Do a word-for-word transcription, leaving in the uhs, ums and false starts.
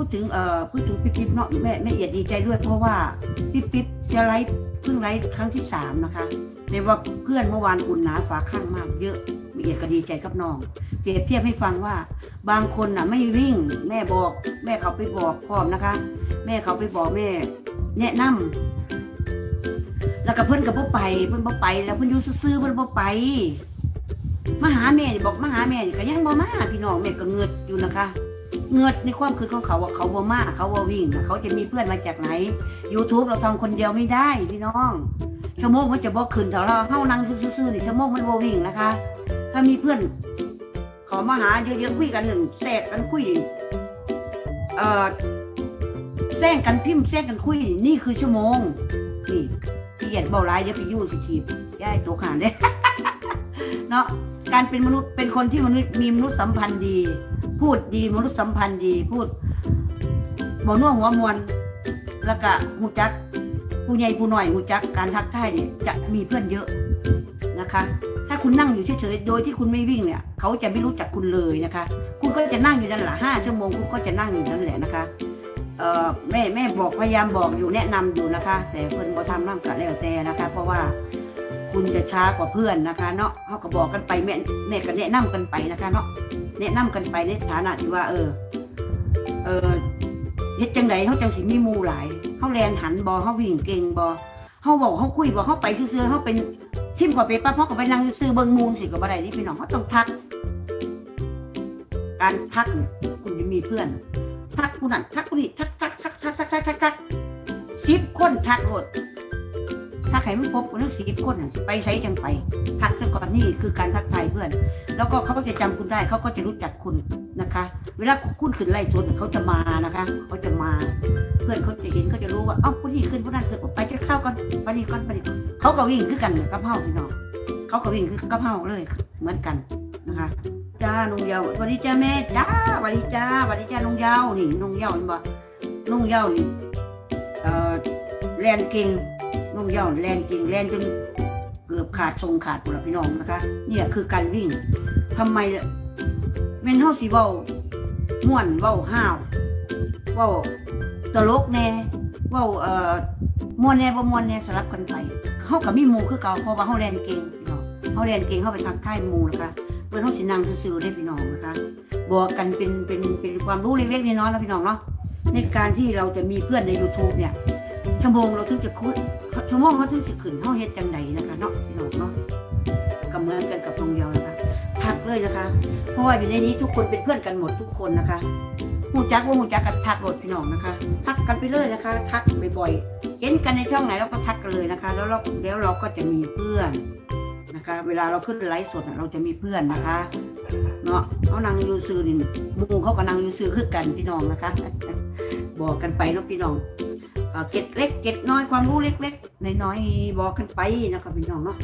พูดถึงเอ่อพูดถึงปิ๊บปิ๊บเนาะแม่แม่เอียดดีใจด้วยเพราะว่าปิ๊บปิ๊บจะไลฟ์เพิ่งไลฟ์ครั้งที่สามนะคะแต่ว่าเพื่อนเมื่อวานอุ่นหนาฝาข้างมากเยอะแม่เอียดก็ดีใจกับน้องเปรียบเทียบให้ฟังว่าบางคนน่ะไม่วิ่งแม่บอกแม่เขาไปบอกพร้อมนะคะแม่เขาไปบอกแม่แนะนำแล้วก็เพื่อนกับพ่อไปเพื่อนพ่อไปแล้วเพื่อนยูซื้อเพื่อนพ่อไปมาหาแม่บอกมาหาแม่ก็ยังบ่มาพี่น้องแม่ก็เงือดอยู่นะคะเงินในความคืนของเขาว่าเขาบ่มากเขาบ่วิ่งเขาจะมีเพื่อนมาจากไหน ยูทูบ เราทำคนเดียวไม่ได้พี่น้องชั่วโมงมันจะบ่ขึ้นแต่เราเฮานั่งซื่อๆนี่ชั่วโมงมันบ่วิ่งนะคะถ้ามีเพื่อนขอมาหาเยอะๆคุยกันหนึ่งแทรกกันคุยเอ่อแทรกกันพิมพ์แทรกกันคุยนี่คือชั่วโมงนี่พี่เอียดเบาร้ายเดี๋ยวไปยู่สิทีย่ายตัวขาดเลยเนาะการเป็นมนุษย์เป็นคนที่มนุษย์มีมนุษยสัมพันธ์ดีพูดดีมนุษยสัมพันธ์ดีพูดบ่น่วงหัวมวลแล้วก็หูจักผู้ใหญ่ผู้น้อยหูจักการทักทายเนี่ยจะมีเพื่อนเยอะนะคะถ้าคุณนั่งอยู่เฉยๆโดยที่คุณไม่วิ่งเนี่ยเขาจะไม่รู้จักคุณเลยนะคะคุณก็จะนั่งอยู่นั่นแหละห้าชั่วโมงคุณก็จะนั่งอยู่นั่นแหละนะคะเอ่อแม่แม่บอกพยายามบอกอยู่แนะนำอยู่นะคะแต่เพื่อนบ่ทำน้ำกระแล้วแต่นะคะเพราะว่าคุณจะช้ากว่าเพื่อนนะคะเนาะเขาก็บอกกันไปแม่แม่ก็แนะนำกันไปนะคะเนาะแนะนำกันไปในฐานะที่ว่าเออเออเฮ็ดจังไดเขาจังสิมีมูหลายเขาแลนหันบอเขาวิ่งเก่งบอเขาบอกเขาคุยบอเขาไปซื้อเขาเป็นทิมกว่าไปปั๊บเขาก็ไปนั่งซื้อเบิ้งมูลสิกับอะไรนี่พี่น้องเขาต้องทักการทักคุณจะมีเพื่อนทักคุณนั่นทักคุณนี่ทักทักทักทักทักทักทักทักสิบคนทักหมดถ้าใครไม่พบคนนึกสิบคนไปไซจังไปทักซะก่อนนี่คือการทักทายเพื่อนแล้วก็เขาก็จะจำคุณได้เขาก็จะรู้จักคุณนะคะเวลาคุณขึ้นไล่ชนเขาจะมานะคะเขาจะมาเพื่อนเขาจะเห็นเขาจะรู้ว่าเอ้าคนนี้ขึ้นคนนั้นขึ้นไปจะเข้ากันไปนี่ก่อนไปนี่เขาก็วิ่งขึ้นกันกระเพาะพี่น้องเขาก็วิ่งขึ้นกระเพาะเลยเหมือนกันนะคะจ้าลุงเยาวันนี้จ้าแม่จ้าวันนี้จ้าวันนี้จ้าลุงเยานี่ลุงเยาเห็นบ่ลุงเยานี่เอ่อแลนเก่งน้องเยาแลนจริงแลนจนเกือบขาดทรงขาดหมดแล้วพี่น้องนะคะเนี่ยคือการวิ่งทำไมเว้นเฮาสีเว้าม่วนเว้าห้าวเว้าตลกแน่เว้าเอ่อม่วนแน่บ่ม่วนแน่สลับกันไปเฮากับมีหมู่คือเก่าเพราะว่าเฮาแลนเก่งพี่น้องเฮาแลนเก่งเฮาไปทักทายหมู่นะคะเพื่อนเฮาสินั่งซื่อๆได้พี่น้องนะคะบอกกันเป็นเป็นเป็นความรู้เล็กๆน้อยๆแล้วพี่น้องเนาะในการที่เราจะมีเพื่อนใน ยูทูบ เนี่ยชั่วโมงเราถึงจะคุยชั่วโมงเขาถึงจะขึ้นเขาเฮ็ดจังใดนะคะเนาะพี่น้องเนาะกับเหมือนกันกับน้องเยานะคะทักเลยนะคะเพราะว่าอยู่ในนี้ทุกคนเป็นเพื่อนกันหมดทุกคนนะคะหูจักว่าหูจักกันทักหมดพี่น้องนะคะทักกันไปเลยนะคะทักบ่อยๆเห็นกันในช่องไหนเราก็ทักกันเลยนะคะแล้วเราแล้วเราก็จะมีเพื่อนนะคะเวลาเราขึ้นไลฟ์สดเราจะมีเพื่อนนะคะเนาะเขานางยูซือนี่มูเขากับนางยูซือคือกันพี่น้องนะคะบอกกันไปเนาะพี่น้องเก็ดเล็กเก็ดน้อยความรู้เล็กๆน้อยๆบอกกันไปนะครับพี่น้องเนาะ